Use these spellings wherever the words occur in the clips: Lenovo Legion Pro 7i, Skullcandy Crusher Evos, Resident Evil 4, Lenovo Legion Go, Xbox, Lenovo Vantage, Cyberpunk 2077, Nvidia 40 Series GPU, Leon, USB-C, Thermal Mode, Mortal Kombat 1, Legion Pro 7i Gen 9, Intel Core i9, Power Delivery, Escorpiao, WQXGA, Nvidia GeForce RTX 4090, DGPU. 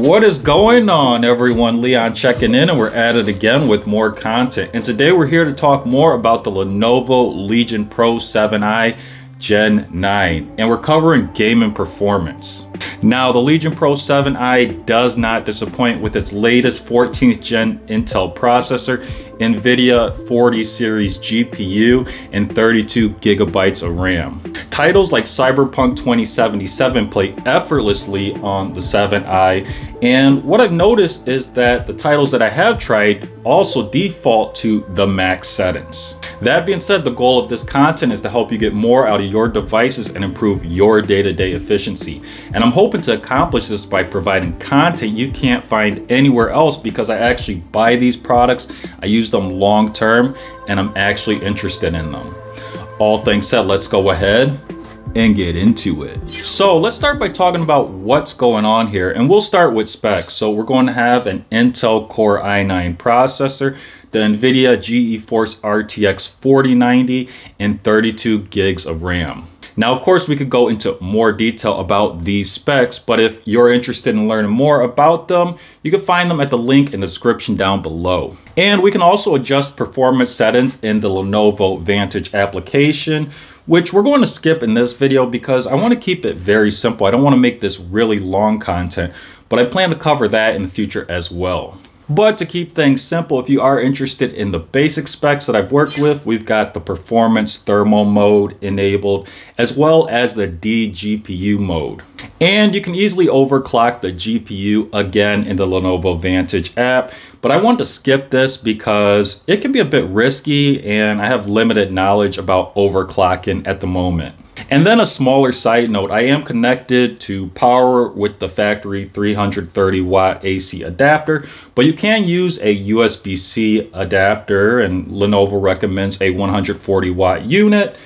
What is going on, everyone? Leon checking in, and we're at it again with more content. And today we're here to talk more about the Lenovo Legion Pro 7i Gen 9, and we're covering game and performance. Now, the Legion Pro 7i does not disappoint with its latest 14th gen Intel processor, Nvidia 40 series GPU, and 32 gigabytes of RAM. Titles like Cyberpunk 2077 play effortlessly on the 7i, and what I've noticed is that the titles that I have tried also default to the max settings. That being said, the goal of this content is to help you get more out of your devices and improve your day-to-day efficiency. And I'm hoping to accomplish this by providing content you can't find anywhere else, because I actually buy these products, I use them long term, and I'm actually interested in them. All things said, let's go ahead and get into it. So let's start by talking about what's going on here, and we'll start with specs. So we're going to have an Intel Core i9 processor, the Nvidia GeForce RTX 4090, and 32 gigs of RAM. Now, of course, we could go into more detail about these specs, but if you're interested in learning more about them, you can find them at the link in the description down below. And we can also adjust performance settings in the Lenovo Vantage application, which we're going to skip in this video because I want to keep it very simple. I don't want to make this really long content, but I plan to cover that in the future as well. But to keep things simple, if you are interested in the basic specs that I've worked with, we've got the performance thermal mode enabled, as well as the DGPU mode. And you can easily overclock the GPU again in the Lenovo Vantage app. But I wanted to skip this because it can be a bit risky, and I have limited knowledge about overclocking at the moment. And then a smaller side note, I am connected to power with the factory 330 watt AC adapter, but you can use a USB-C adapter, and Lenovo recommends a 140 watt unit.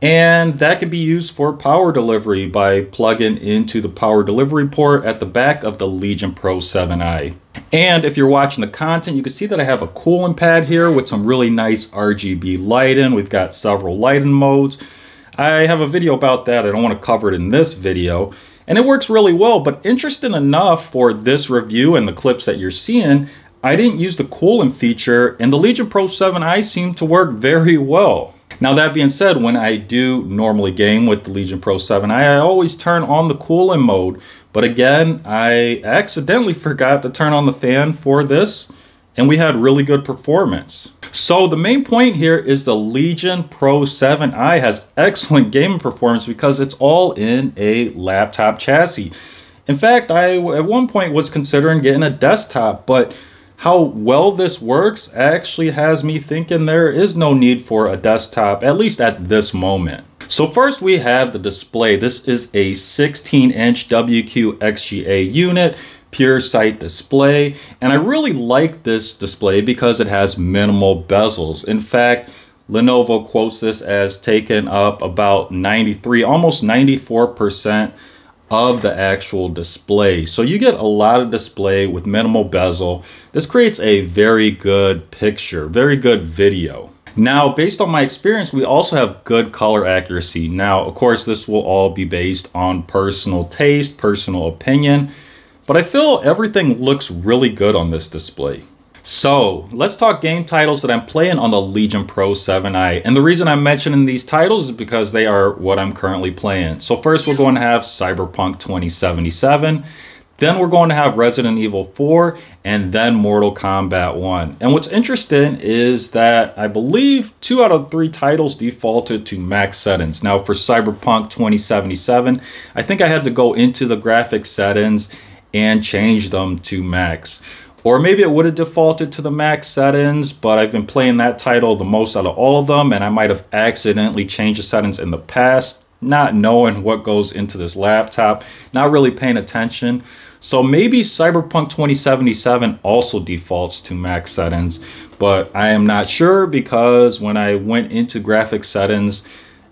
And that can be used for power delivery by plugging into the power delivery port at the back of the Legion Pro 7i. And if you're watching the content, you can see that I have a cooling pad here with some really nice RGB lighting. We've got several lighting modes. I have a video about that. I don't want to cover it in this video. And it works really well, but interesting enough for this review and the clips that you're seeing, I didn't use the cooling feature, and the Legion Pro 7i seemed to work very well. Now, that being said, when I do normally game with the Legion Pro 7i, I always turn on the cooling mode. But again, I accidentally forgot to turn on the fan for this, and we had really good performance. So the main point here is the Legion Pro 7i has excellent gaming performance because it's all in a laptop chassis. In fact, I at one point was considering getting a desktop, but how well this works actually has me thinking there is no need for a desktop, at least at this moment. So first we have the display. This is a 16-inch WQXGA unit, pure sight display, and I really like this display because it has minimal bezels. In fact, Lenovo quotes this as taking up about 93, almost 94% of the actual display. So you get a lot of display with minimal bezel. This creates a very good picture, very good video. Now, based on my experience, we also have good color accuracy. Now, of course, this will all be based on personal taste, personal opinion, but I feel everything looks really good on this display. So let's talk game titles that I'm playing on the Legion Pro 7i. And the reason I'm mentioning these titles is because they are what I'm currently playing. So first we're going to have Cyberpunk 2077. Then we're going to have Resident Evil 4, and then Mortal Kombat 1. And what's interesting is that I believe 2 out of 3 titles defaulted to max settings. Now, for Cyberpunk 2077, I think I had to go into the graphics settings and change them to max. Or maybe it would have defaulted to the max settings, but I've been playing that title the most out of all of them, and I might have accidentally changed the settings in the past, not knowing what goes into this laptop, not really paying attention. So maybe Cyberpunk 2077 also defaults to max settings, but I am not sure, because when I went into graphic settings,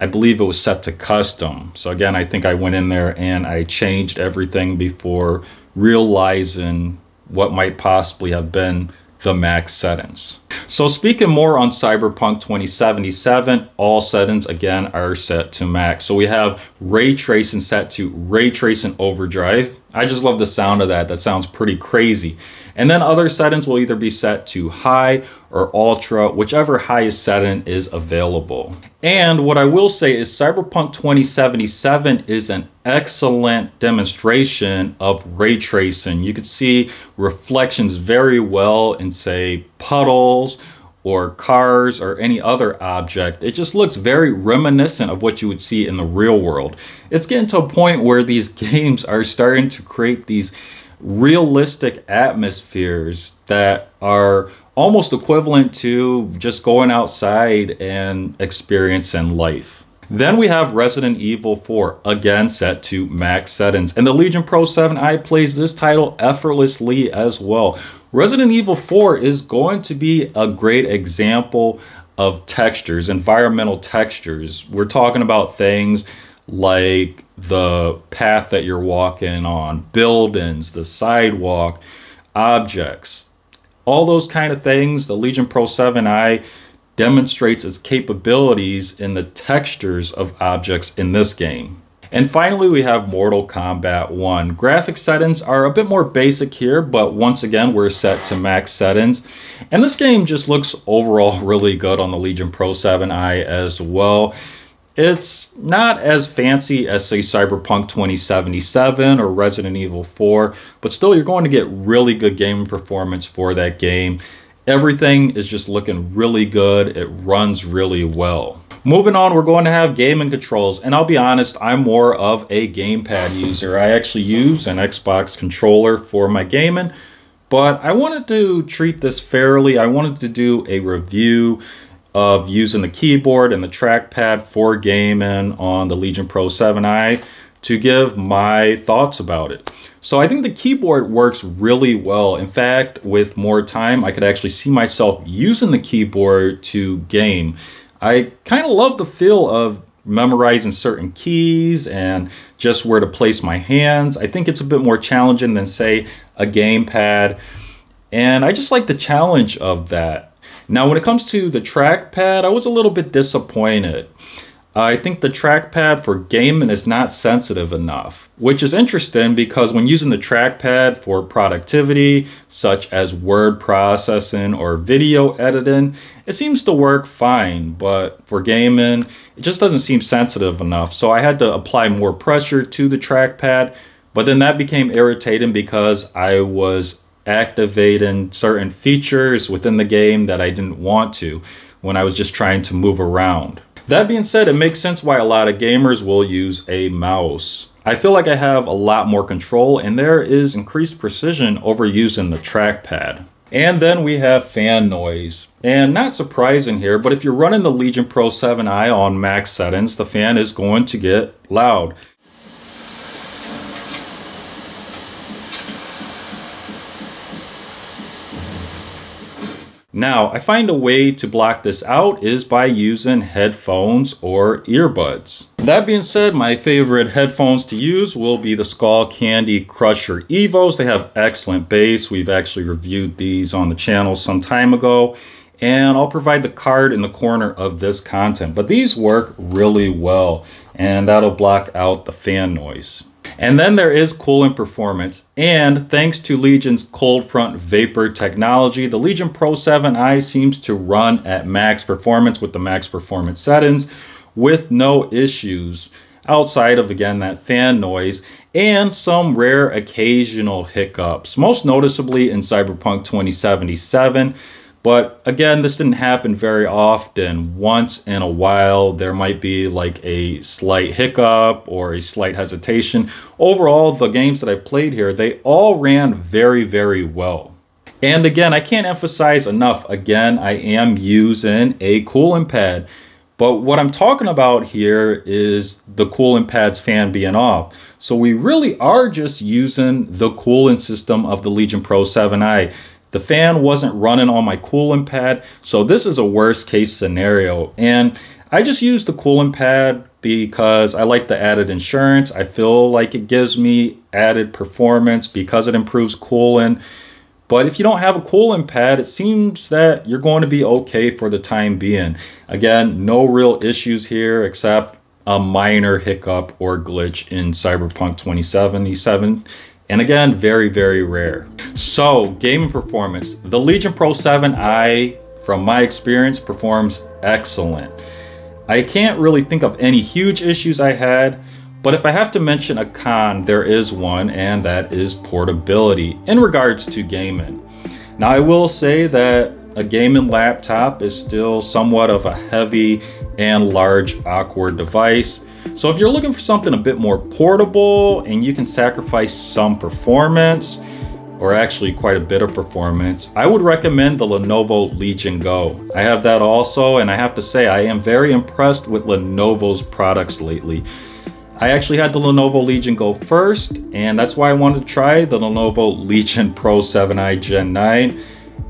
I believe it was set to custom. So again, I think I went in there and I changed everything before realizing what might possibly have been the max settings. So speaking more on Cyberpunk 2077, all settings again are set to max. So we have ray tracing set to ray tracing overdrive. I just love the sound of that. That sounds pretty crazy. And then other settings will either be set to high or ultra, whichever highest setting is available. And what I will say is Cyberpunk 2077 is an excellent demonstration of ray tracing. You can see reflections very well in, say, puddles or cars or any other object. It just looks very reminiscent of what you would see in the real world. It's getting to a point where these games are starting to create these realistic atmospheres that are almost equivalent to just going outside and experiencing life. Then we have Resident Evil 4, again set to max settings. And the Legion Pro 7i plays this title effortlessly as well. Resident Evil 4 is going to be a great example of textures, environmental textures. We're talking about things like the path that you're walking on, buildings, the sidewalk, objects, all those kind of things. The Legion Pro 7i demonstrates its capabilities in the textures of objects in this game. And finally, we have Mortal Kombat 1. Graphic settings are a bit more basic here, but once again, we're set to max settings. And this game just looks overall really good on the Legion Pro 7i as well. It's not as fancy as, say, Cyberpunk 2077 or Resident Evil 4, but still you're going to get really good gaming performance for that game. Everything is just looking really good. It runs really well. Moving on, we're going to have gaming controls, and I'll be honest, I'm more of a gamepad user. I actually use an Xbox controller for my gaming, but I wanted to treat this fairly. I wanted to do a review of using the keyboard and the trackpad for gaming on the Legion Pro 7i to give my thoughts about it. So I think the keyboard works really well. In fact, with more time, I could actually see myself using the keyboard to game. I kind of love the feel of memorizing certain keys and just where to place my hands. I think it's a bit more challenging than, say, a gamepad. And I just like the challenge of that. Now, when it comes to the trackpad, I was a little bit disappointed. I think the trackpad for gaming is not sensitive enough, which is interesting because when using the trackpad for productivity, such as word processing or video editing, it seems to work fine, but for gaming, it just doesn't seem sensitive enough. So I had to apply more pressure to the trackpad, but then that became irritating because I was activating certain features within the game that I didn't want to when I was just trying to move around. That being said, it makes sense why a lot of gamers will use a mouse. I feel like I have a lot more control and there is increased precision over using the trackpad. And then we have fan noise. And not surprising here, but if you're running the Legion Pro 7i on max settings, the fan is going to get loud. Now, I find a way to block this out is by using headphones or earbuds. That being said, my favorite headphones to use will be the Skullcandy Crusher Evos. They have excellent bass. We've actually reviewed these on the channel some time ago, and I'll provide the card in the corner of this content. But these work really well, and that'll block out the fan noise. And then there is cooling performance. And thanks to Legion's cold front vapor technology, the Legion Pro 7i seems to run at max performance with the max performance settings with no issues outside of, again, that fan noise and some rare occasional hiccups, most noticeably in Cyberpunk 2077. But again, this didn't happen very often. Once in a while, there might be like a slight hiccup or a slight hesitation. Overall, the games that I played here, they all ran very, very well. And again, I can't emphasize enough. Again, I am using a cooling pad. But what I'm talking about here is the cooling pad's fan being off. So we really are just using the cooling system of the Legion Pro 7i. The fan wasn't running on my cooling pad, so this is a worst case scenario. And I just used the cooling pad because I like the added insurance. I feel like it gives me added performance because it improves cooling. But if you don't have a cooling pad, it seems that you're going to be okay for the time being. Again, no real issues here except a minor hiccup or glitch in Cyberpunk 2077. And again, very, very rare. So game performance, the Legion Pro 7i, from my experience, performs excellent. I can't really think of any huge issues I had, but if I have to mention a con, there is one, and that is portability in regards to gaming. Now I will say that a gaming laptop is still somewhat of a heavy and large, awkward device. So if you're looking for something a bit more portable and you can sacrifice some performance, or actually quite a bit of performance, I would recommend the Lenovo Legion Go. I have that also, and I have to say I am very impressed with Lenovo's products lately. I actually had the Lenovo Legion Go first, and that's why I wanted to try the Lenovo Legion Pro 7i Gen 9.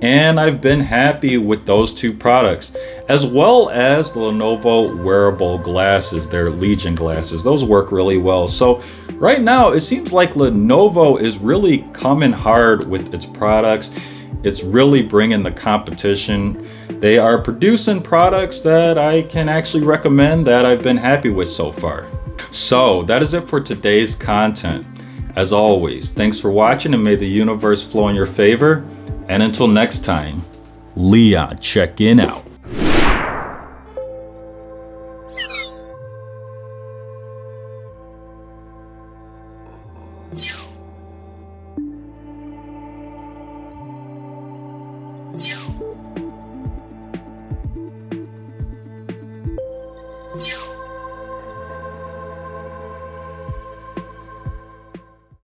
And I've been happy with those two products, as well as the Lenovo wearable glasses, their Legion glasses. Those work really well. So right now, it seems like Lenovo is really coming hard with its products. It's really bringing the competition. They are producing products that I can actually recommend that I've been happy with so far. So that is it for today's content. As always, thanks for watching, and may the universe flow in your favor. And until next time, Leon checking out.